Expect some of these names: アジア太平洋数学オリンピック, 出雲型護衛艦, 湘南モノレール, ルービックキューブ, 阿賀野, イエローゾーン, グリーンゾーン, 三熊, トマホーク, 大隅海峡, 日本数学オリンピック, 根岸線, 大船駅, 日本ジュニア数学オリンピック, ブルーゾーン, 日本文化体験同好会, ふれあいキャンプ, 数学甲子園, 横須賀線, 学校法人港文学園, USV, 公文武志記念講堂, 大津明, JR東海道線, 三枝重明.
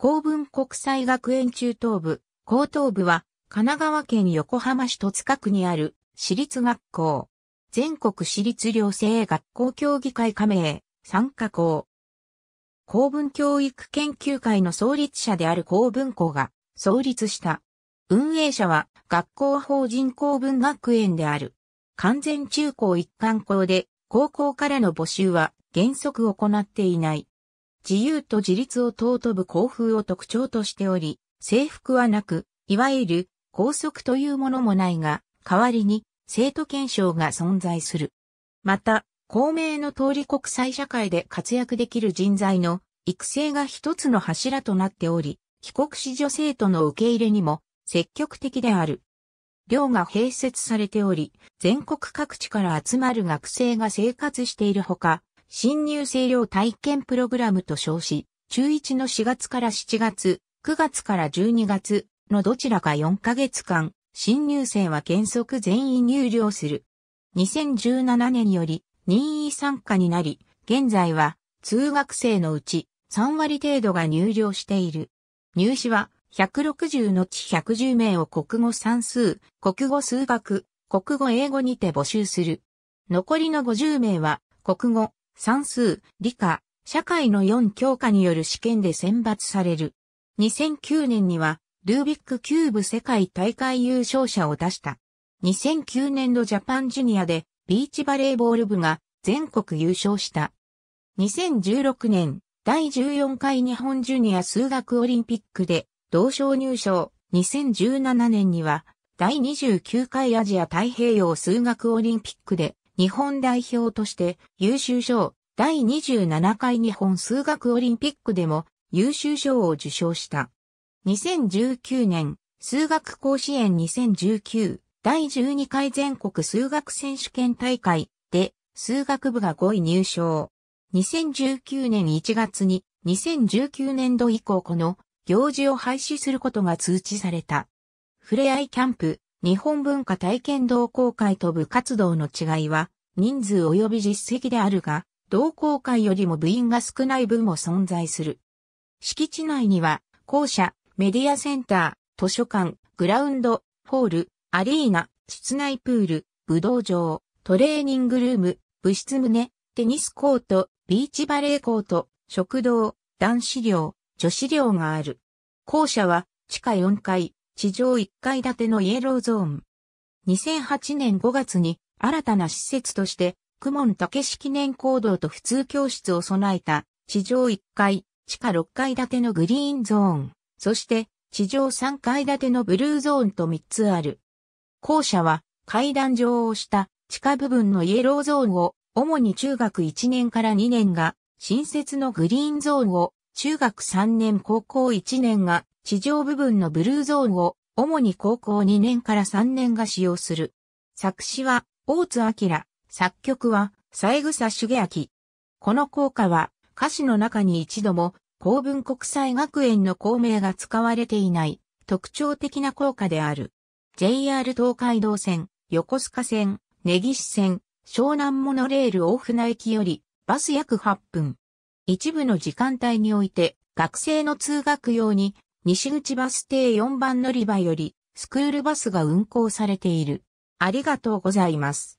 港文国際学園中等部、高等部は神奈川県横浜市戸塚区にある私立学校。全国私立寮生学校協議会加盟、参加校。港文教育研究会の創立者である港文校が創立した。運営者は学校法人港文学園である。完全中高一貫校で高校からの募集は原則行っていない。自由と自立を尊ぶ校風を特徴としており、制服はなく、いわゆる校則というものもないが、代わりに生徒憲章が存在する。また、公明の通り国際社会で活躍できる人材の育成が一つの柱となっており、帰国子女生徒の受け入れにも積極的である。寮が併設されており、全国各地から集まる学生が生活しているほか、新入生寮体験プログラムと称し、中1の4月から7月、9月から12月のどちらか4ヶ月間、新入生は原則全員入寮する。2017年より任意参加になり、現在は通学生のうち3割程度が入寮している。入試は、160のうち110名を国語算数、国語数学、国語英語にて募集する。残りの50名は、国語、算数、理科、社会の4教科による試験で選抜される。2009年には、ルービックキューブ世界大会優勝者を出した。2009年度ジャパンジュニアで、ビーチバレーボール部が全国優勝した。2016年、第14回日本ジュニア数学オリンピックで、同賞入賞、2017年には、第29回アジア太平洋数学オリンピックで、日本代表として優秀賞、第27回日本数学オリンピックでも優秀賞を受賞した。2019年、数学甲子園2019、第12回全国数学選手権大会で、数学部が5位入賞。2019年1月に、2019年度以降この、行事を廃止することが通知された。ふれあいキャンプ、日本文化体験同好会と部活動の違いは、人数及び実績であるが、同好会よりも部員が少ない部も存在する。敷地内には、校舎、メディアセンター、図書館、グラウンド、ホール、アリーナ、室内プール、武道場、トレーニングルーム、部室棟、テニスコート、ビーチバレーコート、食堂、男子寮、女子寮がある。校舎は地下4階、地上1階建てのイエローゾーン。2008年5月に新たな施設として、公文武志記念講堂と普通教室を備えた地上1階、地下6階建てのグリーンゾーン、そして地上3階建てのブルーゾーンと3つある。校舎は階段上を下、地下部分のイエローゾーンを、主に中学1年から2年が、新設のグリーンゾーンを、中学3年高校1年が地上部分のブルーゾーンを主に高校2年から3年が使用する。作詞は大津明、作曲は三枝重明。この校歌は歌詞の中に一度も港文国際学園の校名が使われていない特徴的な校歌である。JR 東海道線、横須賀線、根岸線、湘南モノレール大船駅よりバス約8分。一部の時間帯において、学生の通学用に、西口バス停4番乗り場より、スクールバスが運行されている。ありがとうございます。